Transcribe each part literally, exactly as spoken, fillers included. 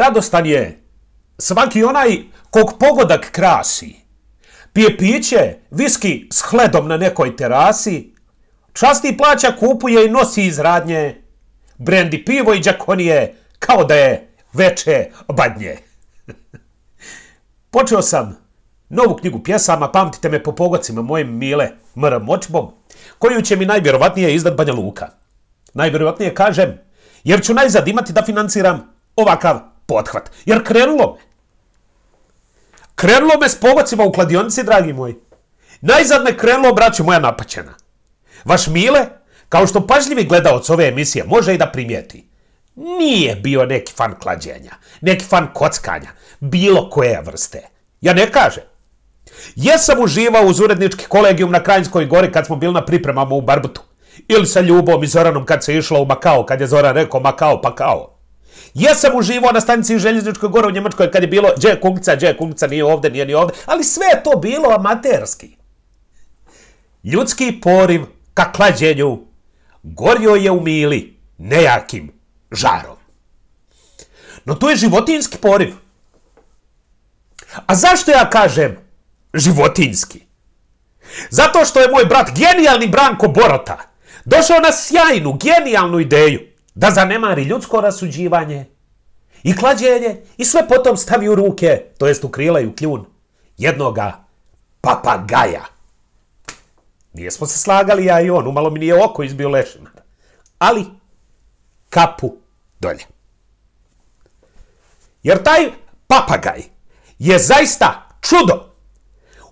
Radostan je svaki onaj kog pogodak krasi, pije piće, viski s hledom na nekoj terasi, časti plaća, kupuje i nosi iz radnje, brendi pivo i đakonije, kao da je veče badnje. Počeo sam novu knjigu pjesama, pamtite me po pogodcima mojim Mile M R Močbom, koju će mi najvjerovatnije izdat Banja Luka. Najvjerovatnije kažem, jer ću najzad imati da financiram ovakav pothvat. Jer krenulo me. Krenulo me s pogodcima u kladionici, dragi moji. Najzad me krenulo, braću moja napaćena. Vaš Mile, kao što pažljivi gledalac ove emisije može i da primijeti, nije bio neki fan klađenja, neki fan kockanja, bilo koje vrste. Ja ne kažem. Jesam uživao uz urednički kolegijum na Krajinskoj gori kad smo bili na pripremama u Barbutu. Ili sa Ljubom i Zoranom kad se išlo u Makao, kad je Zoran rekao Makao pa kao. Jesam uživao na stanici Željezničkoj Gorova Njemačkoj kad je bilo dje kungica, dje kungica, nije ovde, nije ni ovde, ali sve je to bilo amaterski. Ljudski poriv ka klađenju gorio je u Mili nejakim žarom. No to je životinski poriv. A zašto ja kažem životinski? Zato što je moj brat, genijalni Branko Borota, došao na sjajnu, genijalnu ideju da zanemari ljudsko rasuđivanje i klađenje i sve potom stavi u ruke, to jest u krila i u kljun, jednoga papagaja. Nijesmo se slagali ja i on, umalo mi nije oko izbio lešina. Ali kapu dolje. Jer taj papagaj je zaista čudo.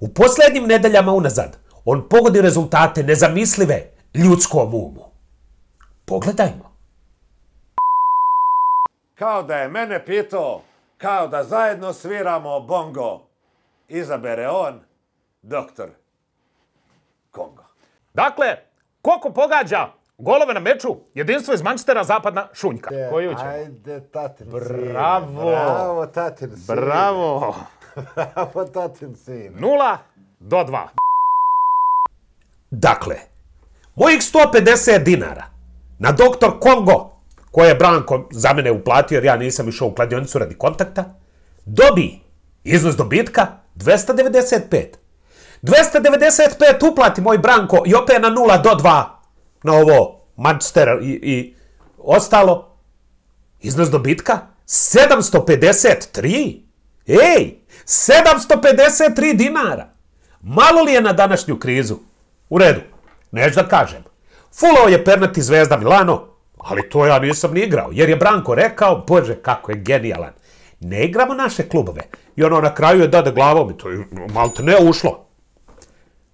U posljednjim nedeljama unazad on pogodi rezultate nezamislive ljudskom umu. Pogledajmo. Kao da je mene pitao, kao da zajedno sviramo bongo. Izabere on, doktor Kongo. Dakle, Koko pogađa golove na meču, jedinstvo iz Manchestera, zapadna Šunjka. Koju ćemo? Ajde, tatin sin. Bravo. Bravo, tatin sin. Bravo. Bravo, tatin sin. Nula do dva. Dakle, mojih sto pedeset dinara na doktor Kongo, koje je Branko za mene uplatio jer ja nisam išao u kladionicu radi kontakta, dobi iznos dobitka dvesta devedeset pet. dvesta devedeset pet uplati moj Branko i opet na nula do dva na ovo Manchester i ostalo. Iznos dobitka sedamsto pedeset tri. Ej, sedamsto pedeset tri dinara. Malo li je na današnju krizu? U redu, neću da kažem. Fulao je pernati Zvezda Milano, ali to ja nisam ni igrao, jer je Branko rekao, bože kako je genijalan. Ne igramo naše klubove. I ono na kraju je dade glavom i to je malo te ne ušlo.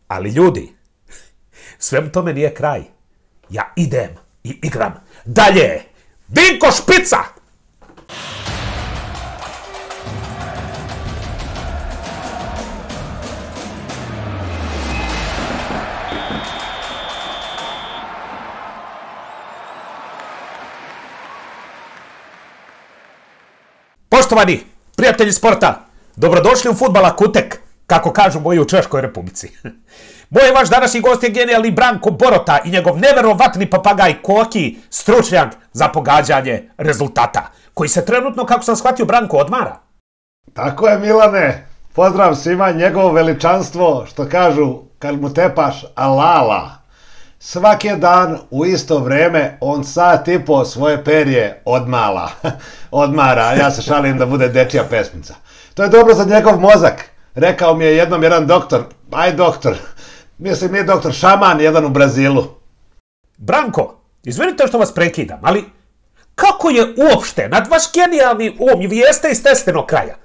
Ali ljudi, svem tome nije kraj. Ja idem i igram. Dalje, Vinko špica! Poštovani prijatelji sporta, dobrodošli u Fudbala Kutek, kako kažu moji u Češkoj Republici. Moj vaš današnji gost je genijalni Branko Borota i njegov neverovatni papagaj Koki, stručnjak za pogađanje rezultata, koji se trenutno, kako sam shvatio, Branko odmara. Tako je, Milane. Pozdrav svima, njegovo veličanstvo, što kažu kad mu tepaš alala. Svaki dan u isto vreme on sat i po svoje perje odmala, odmara, ja se šalim da bude dečija pesmica. To je dobro za njegov mozak, rekao mi je jednom jedan doktor, aj doktor, mislim nije doktor, šaman jedan u Brazilu. Branko, izvinite što vas prekidam, ali kako je uopšte nad vaš genijalni um i vi jeste iz testenog kraja,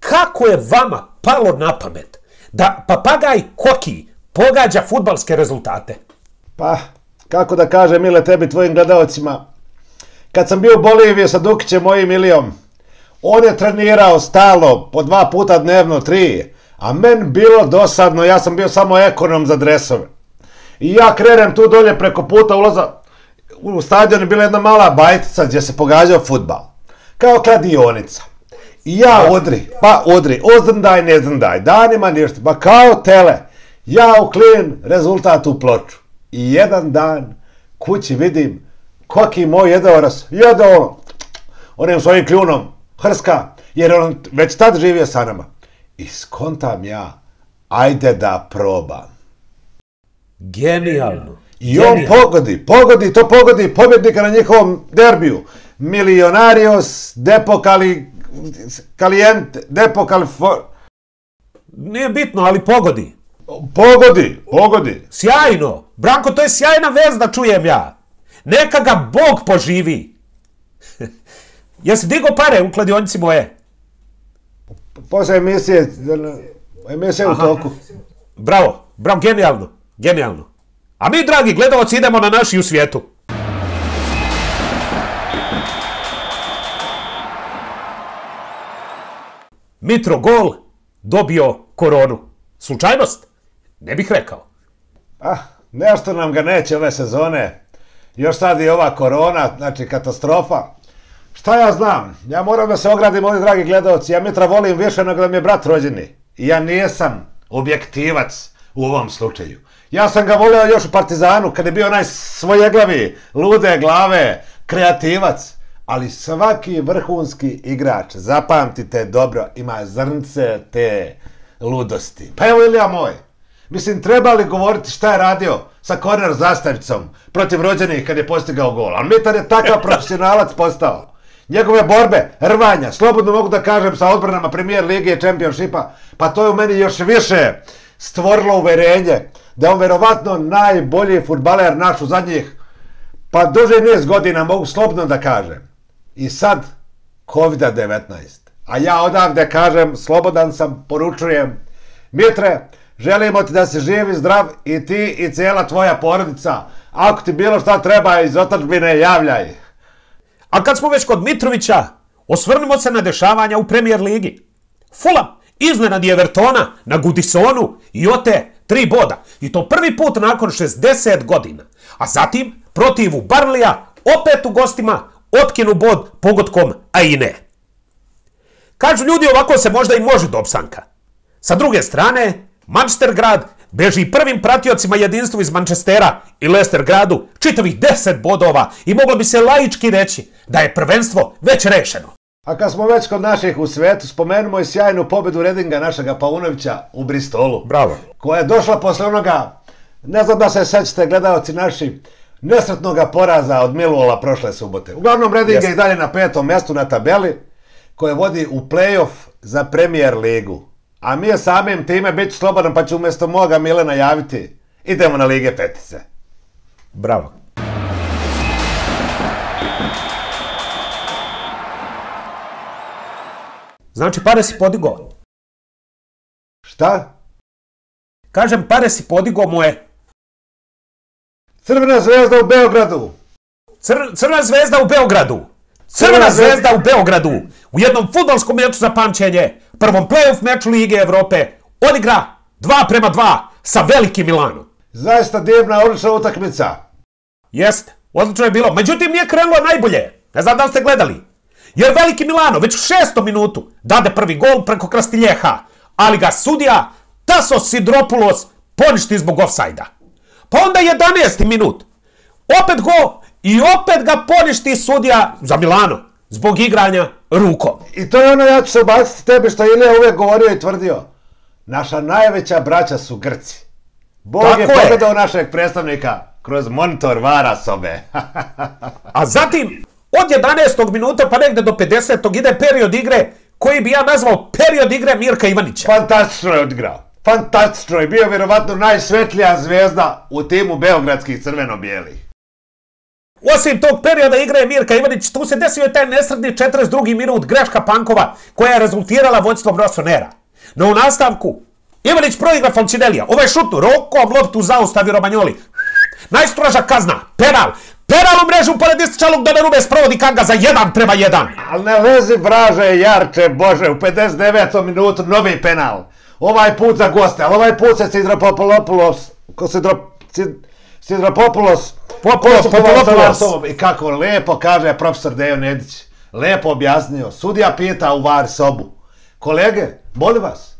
kako je vama palo na pamet da papagaj Koki pogađa fudbalske rezultate? Pa, kako da kažem, Mile, tebi, tvojim gledalcima, kad sam bio u Boliviji sa Dukićem, mojim Ilijom, on je trenirao stalo, po dva puta dnevno, tri, a men bilo dosadno, ja sam bio samo ekonom za dresove. I ja krenem tu dolje preko puta ulaza, u stadion je bila jedna mala bajtica gdje se pogađao fudbal, kao kladionica. I ja odri, pa odri, ozdrndaj, nezdrndaj, danima ništa, pa kao tele, ja u klin, rezultat u ploču. I jedan dan kući vidim Koki moj jedao raz, jedao onim svojim kljunom hrska, jer on već tad živio sa nama. I skontam ja, ajde da probam. Genijalno. I on pogodi, pogodi, to pogodi pobjednika na njihovom derbiju. Milionarios, depokali, kalijente, depokali... Nije bitno, ali pogodi. Pogodi, pogodi. Sjajno. Branko, to je sjajna vez da čujem ja. Neka ga Bog poživi. Jesi digo pare u kladionici moje? Posle emisije, emisije u toku. Bravo, bravo, genijalno, genijalno. A mi, dragi gledalci, idemo na naš i u svijetu. Mitro gol, dobio koronu. Slučajnost? Ne bih rekao. Ah, nešto nam ga neće ove sezone. Još sad i ova korona, znači katastrofa. Šta ja znam? Ja moram da se ogradim ovdje, dragi gledalci. Ja Mitra volim više nego da mi je brat rođeni. I ja nisam objektivac u ovom slučaju. Ja sam ga volio još u Partizanu, kada je bio onaj svojeglavi, lude glave, kreativac. Ali svaki vrhunski igrač, zapamtite dobro, ima zrnce te ludosti. Pa evo Ilija moj. Mislim, treba li govoriti šta je radio sa korner zastavicom protiv rođenih kad je postigao gol? Ali Mitar je takav profesionalac postao. Njegove borbe, rvanja, slobodno mogu da kažem sa odbranama Premier Lige i Championshipa, pa to je u meni još više stvorilo uverenje da je on verovatno najbolji fudbaler naš u zadnjih, pa duže niz godina, mogu slobodno da kažem. I sad, kovid devetnaest. A ja odavde kažem, slobodan sam, poručujem, Mitre, želimo ti da si živ i zdrav i ti i cijela tvoja porodica. Ako ti bilo šta treba iz otadžbine, javljaj. A kad smo već kod Mitrovića, osvrnimo se na dešavanja u Premier Ligi. Fulam iznenadi Evertona na Goodisonu i ote tri boda. I to prvi put nakon šezdeset godina. A zatim, protivu Barlija, opet u gostima, otkinu bod pogodkom Aine. Kažu ljudi, ovako se možda i može do opstanka. Sa druge strane, Manchester grad beži prvim pratiocima jedinstvu iz Manchestera i Leicester gradu čitavih deset bodova i moglo bi se laički reći da je prvenstvo već rešeno. A kad smo već kod naših u svetu, spomenimo i sjajnu pobedu Redinga našega Paunovića u Bristolu. Bravo. Koja je došla posle onoga, ne znam da se sećate gledalci naši, nesretnog poraza od Millwalla prošle subote. Uglavnom Reding je i dalje na petom mjestu na tabeli koje vodi u play-off za Premier ligu. A mi je samim time biti slobodan, pa ću umjesto moga Milena javiti. Idemo na Lige petice. Bravo. Znači, pare si podigo. Šta? Kažem, pare si podigo moje. Crvena zvezda u Beogradu. Crvena zvezda u Beogradu. Crvena zvezda u Beogradu u jednom fudbalskom meču za pamćenje, prvom play-off meču Lige Evrope, odigra dva prema dva sa velikim Milanom. Zaista divna, odlična utakmica. Jeste, odlično je bilo. Međutim, nije krenulo najbolje. Ne znam da li ste gledali. Jer veliki Milano već u šestom minutu dade prvi gol preko Krastiljeha, ali ga sudija Sidro Popolopulos poništi zbog ofsajda. Pa onda jedanaesti minut. Opet gol. I opet ga poništi sudija za Milano, zbog igranja rukom. I to je ono, ja ću se obaciti tebi što Ilija uvijek govorio i tvrdio. Naša najveća braća su Grci. Bog je pogledao našeg predstavnika kroz monitor vara sobe. A zatim, od jedanaeste minuta pa negde do pedesete ide period igre koji bi ja nazvao period igre Mirka Ivanića. Fantastično je odigrao. Fantastično je bio vjerovatno najsvetlija zvezda u timu beogradskih crveno-bijelih. Osim tog perioda igre Mirka Ivanić, tu se desio je taj nesretni četrdeset drugi minut greška Pankova koja je rezultirala vođstvom Rossonera. No u nastavku Ivanić proigra Falcinelija, ovaj šutnu, rokom loptu zaustavi Romagnoli. Najstroža kazna, penal, penal u mrežu pored ističalog Donnarumma sprovodi Kanga za jedan prema jedan. Ali ne lezi vraže Jarče Bože, u pedeset devetom minutu novi penal. Ovaj put za goste, ali ovaj put se Sidro Popolopulos, ko Sidro... Sidro Popolopulos, i kako lepo kaže profesor Dejo Nedić, lepo objasnio, sudija pita u var sobu, kolege, molim vas,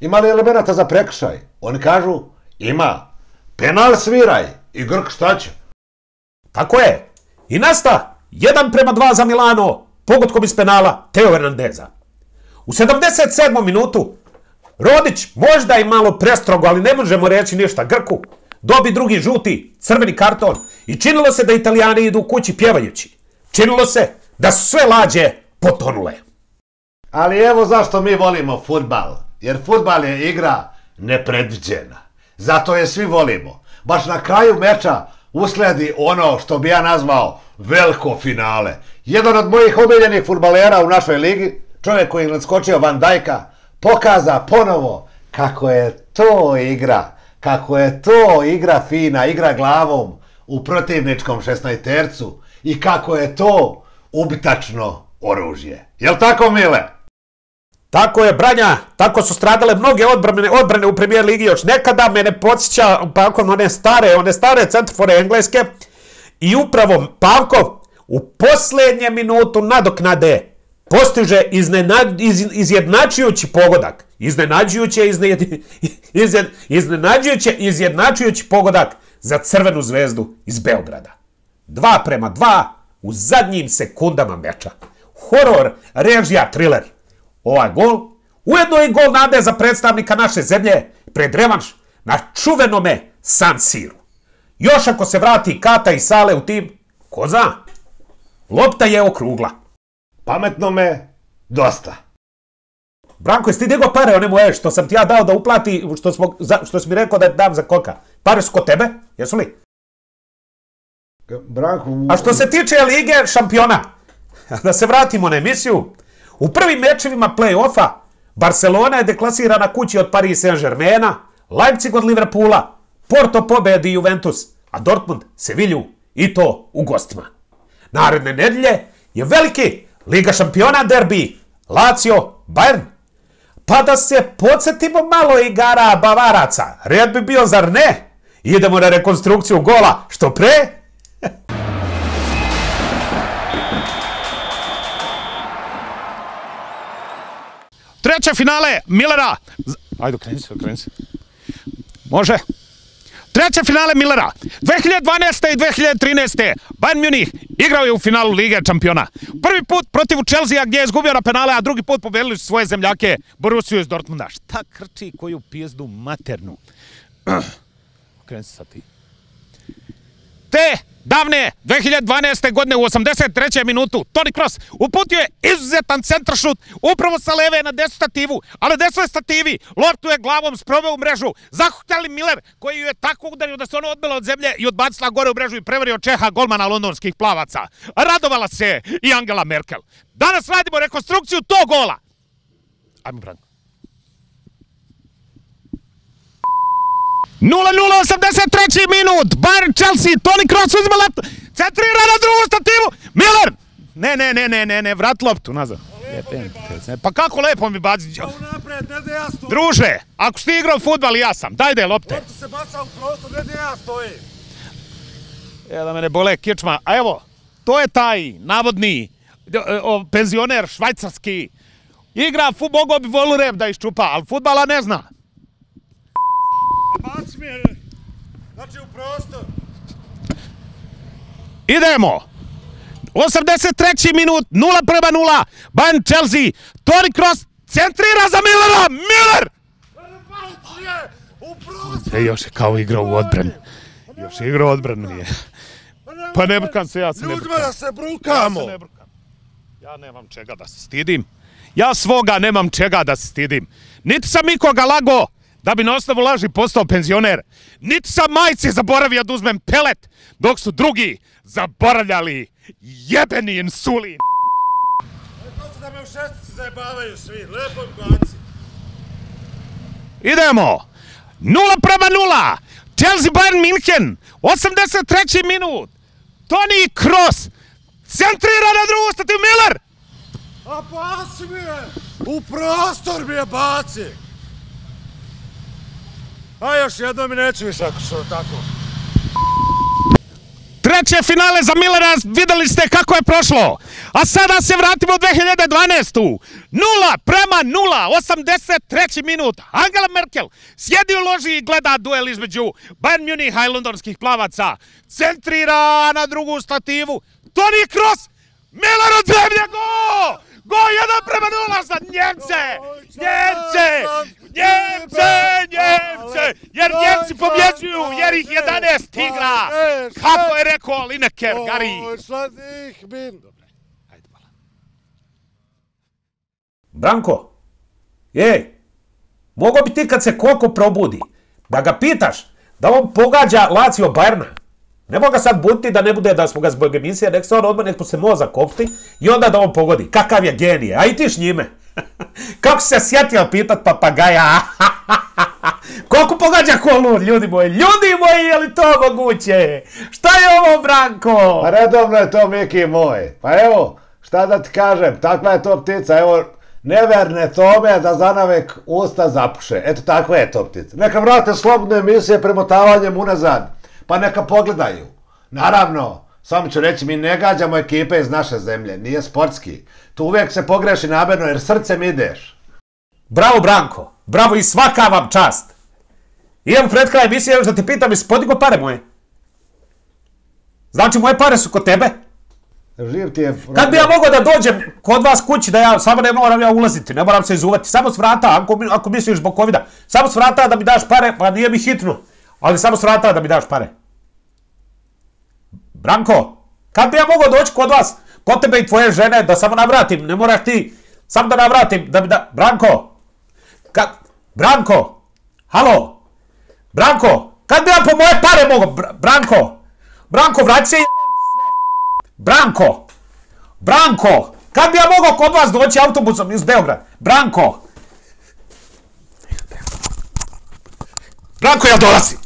ima li elemenata za prekršaj? Oni kažu, ima, penal sviraj, i Grk šta će? Tako je, i nasta, jedan prema dva za Milano, pogodkom iz penala Teo Hernandeza. U sedamdeset sedmoj minutu Rodić, možda i malo prestrogo, ali ne možemo reći ništa Grku, dobi drugi žuti, crveni karton i činilo se da Italijani idu kući pjevajući. Činilo se da su sve lađe potonule. Ali evo zašto mi volimo fudbal, jer fudbal je igra nepredviđena. Zato je svi volimo. Baš na kraju meča usledi ono što bi ja nazvao veliko finale. Jedan od mojih omiljenih fudbalera u našoj ligi, čovjek koji je nadskočio Van Dijka, pokaza ponovo kako je to igra, kako je to igra fina, igra glavom u protivničkom šesnaestercu i kako je to ubitačno oružje. Jel' tako, Mile? Tako je, Branja, tako su stradale mnoge odbrane u Premier ligi još nekada. Mene podsjeća Pavkov na one stare, one stare centrfore engleske i upravo Pavkov u posljednje minutu nadoknade postiže izjednačujući pogodak. Iznenađujuće izjednačujući pogodak za Crvenu zvezdu iz Beograda. Dva prema dva u zadnjim sekundama meča. Horor, režija, thriller. Ovaj gol, ujedno i gol nade za predstavnika naše zemlje pred revanš na čuvenome San Siru. Još ako se vrati Kata i Sale u tim, ko zna, lopta je okrugla. Pametno me dosta. Branko, jesi ti digao pare one moje što sam ti ja dao da uplati, što si mi rekao da dam za Koka? Pare su kod tebe, jesu li? Branko... A što se tiče Lige šampiona, da se vratimo na emisiju, u prvim mečevima play-offa Barcelona je deklasirana kući od Paris Saint-Germaina, Leipzig od Liverpoola, Porto pobedi Juventus, a Dortmund Sevilju i to u gostima. Naredne nedelje je veliki Liga šampiona derbi Lazio-Bayern. Pa da se podsjetimo malo igara Bavaraca. Red bi bio, zar ne? Idemo na rekonstrukciju gola. Što pre? Treće finale Millera. Ajde, kreni se, kreni se. Može. Treće finale Millera. dve hiljade dvanaeste. i dve hiljade trinaeste. Bayern Munich igrao je u finalu Lige šampiona. Prvi put protiv Chelsea gdje je izgubio na penale, a drugi put pobedili su svoje zemljake Borussiju iz Dortmunda. Šta krči koju pijezdu maternu? Kreni se sad ti. Te davne dve hiljade dvanaeste. godine u osamdeset trećoj minutu Toni Kroos uputio je izuzetan centaršut upravo sa leve na desnu stativu, ali desnoj stativi loptu je glavom sproveo u mrežu. Zahuktali Miller koji ju je tako udario da se ono odbilo od zemlje i odbacila gore u mrežu i prevario Čeha, golmana londonskih Plavaca. Radovala se i Angela Merkel. Danas radimo rekonstrukciju tog gola. Ajmo, Branko. nula nula osamdeset treći minut, Bayern Chelsea, Toni Kroos uzme loptu, centrira na drugu stativu, Miller! Ne, ne, ne, ne, ne, ne, vrati loptu nazad. Pa kako lepo mi baci. Druže, ako si ti igrao fudbal i ja sam, daj da je lopte. Loptu se baca u prostor, ne da ja stojim. Evo da mene bole kičma, a evo, to je taj navodni penzioner švajcarski. Igra, mogo bi volu rep da iščupa, ali fudbala ne zna. Baci mi je, znači u prostor. Idemo. osamdeset treći minut, nula prema nula. Bayern Chelsea, Toni Kroos centrira za Millera. Miller! Baci je, u prostor. Još je kao igrao u odbranu. Još je igrao u odbranu je. Pa ne brkam se, ja se ne brkam. Ljudima da se brukamo. Ja se ne brkam. Ja nemam čega da se stidim. Ja svoga nemam čega da se stidim. Niti sam nikoga lago da bi na osnovu laži postao penzioner. Niti sam majci zaboravio da uzmem pelet, dok su drugi zaboravljali jebeni insulin. Lepo se da me u šestici zajebavaju svi, lepo baci. Idemo! nula prema nula! Chelsea Bayern München, osamdeset treći minut! Toni Kroos centrira na drugu stativu, Miller! A baci mi je! U prostor mi je baci! A još jedno mi neću više ako što tako. Treće finale za Millera, vidjeli ste kako je prošlo. A sada se vratimo u dve hiljade dvanaestoj nula prema nula, osamdeset treći minut. Angela Merkel sjedi u loži i gleda duel između Bayern Municha i londonskih Plavaca. Centrira na drugu stativu. Toni Kroos Miller od zemlje, gol! Gol jedan prema nula za Njemce! Njemce! Njemce! Njemce! Jer Njemci pobjeđuju, jer ih jedanaest igra! Kako je rekao Lineker, Gari? Branko, ej, mogo bi ti kad se Koko probudi, da ga pitaš da on pogađa Lazio Bayerna. Nemo ga sad buditi da ne bude da smo ga zbog emisije, nek se on odmah nek mu se mozak opšti i onda da on pogodi. Kakav je genije, a i tiš njime. Kako se sjetio pitat papagaja? Koliko pogađa kolun, ljudi moji? Ljudi moji, je li to moguće? Šta je ovo, Branko? Pa redovno je to, Miki moj. Pa evo, šta da ti kažem, takva je to ptica, evo... Neverne tome da zanavek usta zapuše. Eto tako je to ptica. Neka vrate slobodne emisije premotavanjem unazad. Pa neka pogledaju. Naravno, samo ću reći, mi ne gađamo ekipe iz naše zemlje. Nije sportski. Tu uvijek se pogreši namerno jer srcem ideš. Bravo Branko. Bravo i svaka vam čast. Imam pred kraj emisije još da te pitam, jesi podigo pare moje? Znači moje pare su kod tebe? Kad bi ja mogao da dođem kod vas kući da ja samo ne moram ja ulaziti, ne moram se izuvati, samo s vrata, ako misliš zbog Covida, samo s vrata da mi daš pare, pa nije mi hitno, ali samo s vrata da mi daš pare. Branko, kad bi ja mogao doći kod vas, kod tebe i tvoje žene, da samo navratim, ne moraš ti, samo da navratim, da mi da... Branko, kad... Branko, halo, Branko, kad bi ja po moje pare mogao, Branko, Branko, vrati se i... Branko, Branko, kad bi ja mogao kod vas doći autobusom iz Beograda? Branko, Branko, ja dolazim.